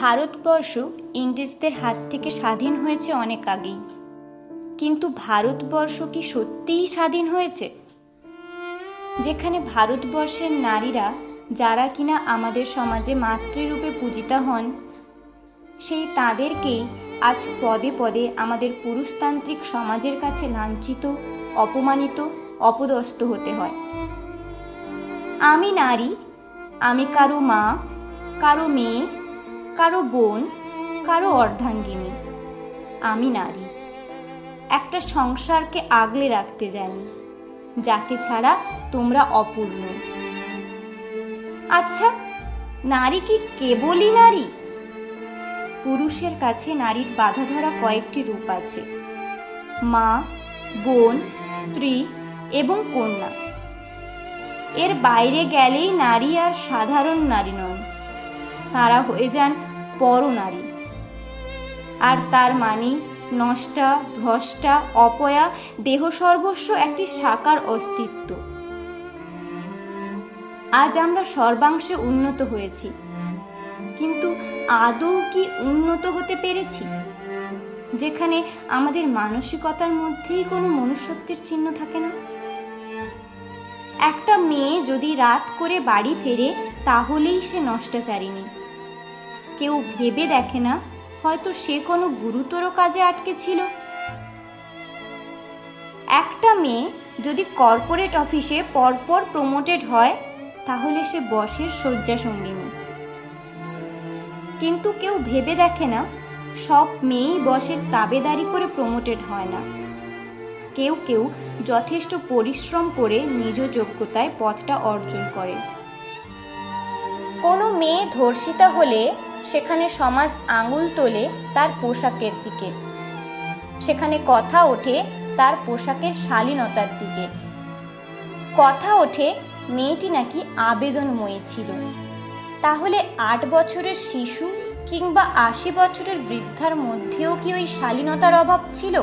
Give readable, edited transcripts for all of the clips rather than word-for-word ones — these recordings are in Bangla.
भारतवर्ष इंग्रेजদের হাত থেকে স্বাধীন হয়েছে অনেক আগেই, কিন্তু ভারতবর্ষ কি সত্যিই স্বাধীন হয়েছে? যেখানে ভারতবর্ষের নারীরা যারা কিনা আমাদের সমাজে মাতৃরূপে পূজিতা হন, সেই তাদেরকেই আজ পদে পদে আমাদের পুরুষতান্ত্রিক সমাজের কাছে লাঞ্ছিত, অপমানিত, অপদস্থ হতে হয়। আমি নারী, আমি কারো মা, কারো মেয়ে, কারো বোন, কারো অর্ধাঙ্গিনী। আমি নারী, একটা সংসারকে আগলে রাখতে জানি, যাকে ছাড়া তোমরা অপূর্ণ। আচ্ছা, নারী কি কেবলই নারী? পুরুষের কাছে নারীর বাধা ধরা কয়েকটি রূপ আছে: মা, বোন, স্ত্রী এবং কন্যা। এর বাইরে গেলেই নারী আর সাধারণ নারী নন, তারা হয়ে যান পরনারী। আর তার মানে নষ্টা, ভ্রষ্টা, অপয়া, দেহ সর্বস্ব একটি সাকার অস্তিত্ব। আজ আমরা সর্বাংশে উন্নত হয়েছি, কিন্তু আদৌ কি উন্নত হতে পেরেছি? যেখানে আমাদের মানসিকতার মধ্যেই কোনো মনুষ্যত্বের চিহ্ন থাকে না। একটা মেয়ে যদি রাত করে বাড়ি ফেরে, তাহলেই সে নষ্টাচারিণী। কেউ ভেবে দেখে না হয়তো সে কোনো গুরুতর কাজে আটকে ছিল। একটা মেয়ে যদি কর্পোরেট অফিসে পরপর প্রমোটেড হয়, তাহলে সে বসের শয্যাসঙ্গিনী। কিন্তু কেউ ভেবে দেখে না সব মেয়েই বসের তাবেদারি করে প্রমোটেড হয় না। কেউ কেউ যথেষ্ট পরিশ্রম করে নিজ যোগ্যতায় পদটা অর্জন করে। কোনো মেয়ে ধর্ষিতা হলে সেখানে সমাজ আঙুল তোলে তার পোশাকের দিকে, সেখানে কথা ওঠে তার পোশাকের শালীনতার দিকে। কথা ওঠে মেয়েটি নাকি আবেদনময়ী ছিল। তাহলে 8 বছরের শিশু কিংবা 80 বছরের বৃদ্ধার মধ্যেও কি ওই শালীনতার অভাব ছিল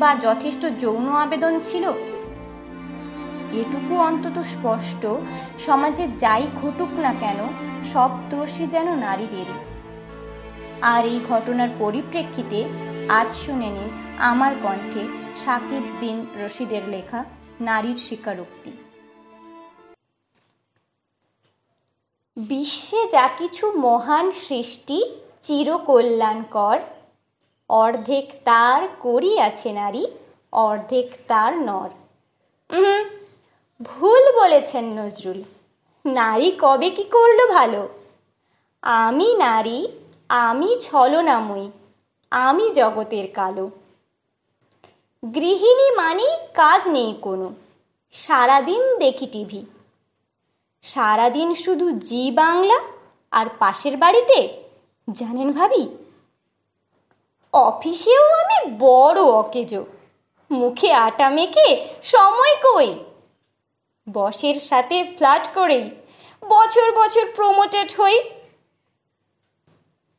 বা যথেষ্ট যৌন আবেদন ছিল? এটুকু অন্তত স্পষ্ট, সমাজে যাই ঘটুক না কেন সব দোষী যেন নারীদেরই। আর এই ঘটনার পরিপ্রেক্ষিতে আজ শুনে নিন আমার কণ্ঠে শাকিব বিন রশিদের লেখা নারীর স্বীকারোক্তি। বিশ্বে যা কিছু মহান সৃষ্টি চিরকল্যাণকর, অর্ধেক তার করি আছে নারী, অর্ধেক তার নর। ভুল বলেছেন নজরুল। নারী কবে কি করলো ভালো? আমি নারী, আমি ছলনাময়ী, আমি জগতের কালো। গৃহিণী মানেই কাজ নেই কোনো, সারাদিন দেখি টিভি, সারাদিন শুধু জি বাংলা আর পাশের বাড়িতে। জানেন ভাবি, অফিসেও আমি বড় অকেজো, মুখে আটা মেখে সময় কই, বসের সাথে ফ্লার্ট করেই বছর বছর প্রমোটেড হই।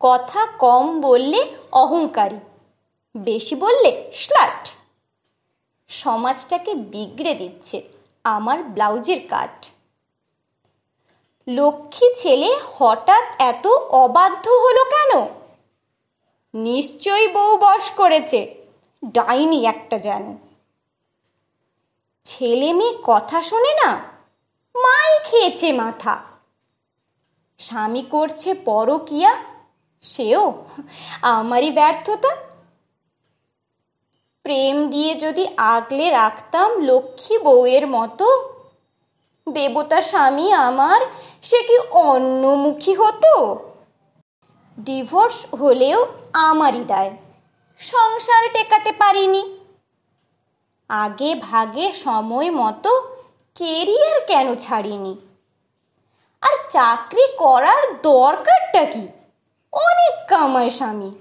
কথা কম বললে অহংকারী, বেশি বললে স্লাট। সমাজটাকে বিগড়ে দিচ্ছে আমার ব্লাউজের কাট। লক্ষ্মী ছেলে হঠাৎ এত অবাধ্য হলো কেন? নিশ্চয়ই বউ বশ করেছে, ডাইনি একটা যেন। ছেলে মেয়ে কথা শোনে না, মাই খেয়েছে মাথা। স্বামী করছে পরকিয়া, সেও আমারই ব্যর্থতা। প্রেম দিয়ে যদি আগলে রাখতাম লক্ষ্মী বউয়ের মতো, দেবতা স্বামী আমার, সে কি অন্যমুখী হতো? ডিভোর্স হলেও আমারই দায়, সংসার টেকাতে পারিনি। আগে ভাগে সময় মতো কেরিয়ার কেন ছাড়িনি? আর চাকরি করার দরকারটা কি? অনেক কামায় স্বামী,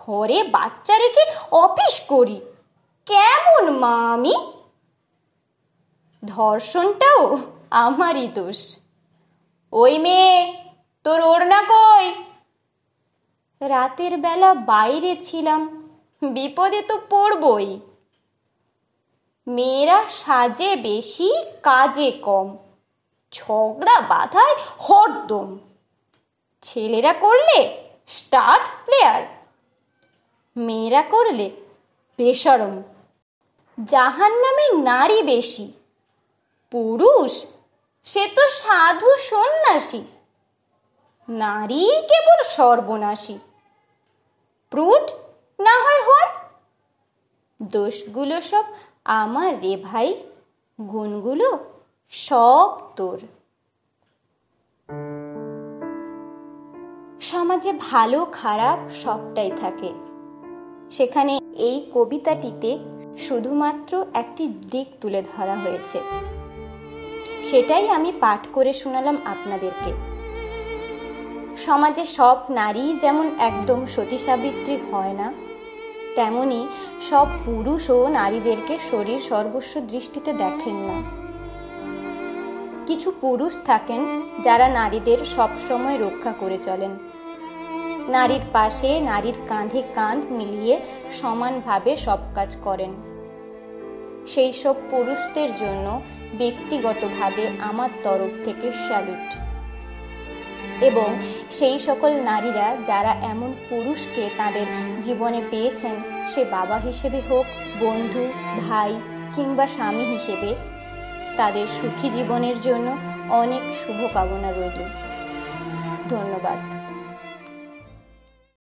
ঘরে বাচ্চা রেখে অফিস করি, কেমন মা আমি? ধর্ষণটাও আমারই দোষ। ওই মেয়ে, তোর ওড়না কই? রাতের বেলা বাইরে ছিলাম, বিপদে তো পড়বই। মেয়েরা সাজে বেশি, কাজে কম, ঝগড়া বাধায় হরদম। ছেলেরা করলে স্টার্ট প্লেয়ার, মেয়েরা করলে বেশরম। জাহান্নামে নারী বেশি, পুরুষ সে তো সাধু সন্ন্যাসী, নারী কেবল সর্বনাশী। প্রুট না হয় হন, দোষগুলো সব আমার রে ভাই, গুণগুলো সব তোর। সমাজে ভালো খারাপ সবটাই থাকে, সেখানে এই কবিতাটিতে শুধুমাত্র একটি দিক তুলে ধরা হয়েছে, সেটাই আমি পাঠ করে শোনালাম আপনাদেরকে। সমাজে সব নারী যেমন একদম সতী সাবিত্রী হয় না, তেমনি সব পুরুষও নারীদেরকে শরীর সর্বস্ব দৃষ্টিতে দেখেন না। কিছু পুরুষ থাকেন যারা নারীদের সবসময় রক্ষা করে চলেন, নারীর পাশে নারীর কাঁধে কাঁধ মিলিয়ে সমানভাবে সব কাজ করেন। সেই সব পুরুষদের জন্য ব্যক্তিগতভাবে আমার তরফ থেকে স্যালুট, এবং সেই সকল নারীরা যারা এমন পুরুষকে তাদের জীবনে পেয়েছেন, সে বাবা হিসেবে হোক, বন্ধু, ভাই কিংবা স্বামী হিসেবে, তাদের সুখী জীবনের জন্য অনেক শুভকামনা রইল। ধন্যবাদ।